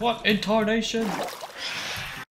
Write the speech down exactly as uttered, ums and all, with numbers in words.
What in tarnation?